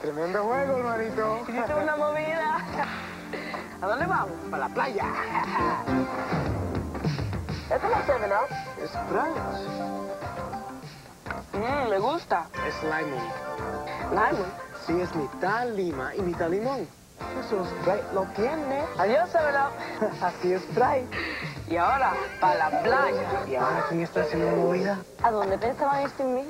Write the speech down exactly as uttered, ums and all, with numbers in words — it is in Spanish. Tremendo juego, hermanito. Hiciste una movida. ¿A dónde vamos? Para la playa. ¿Esto no se ve, no? Sprite. Mmm, me gusta. Es limón. ¿Limón? Sí, es mitad lima y mitad limón. Eso Sprite lo tiene. Adiós, Sebelo. Así es Sprite. Y ahora, para la playa. ¿Y ahora quién está haciendo movida? ¿A dónde pensaban este mismo?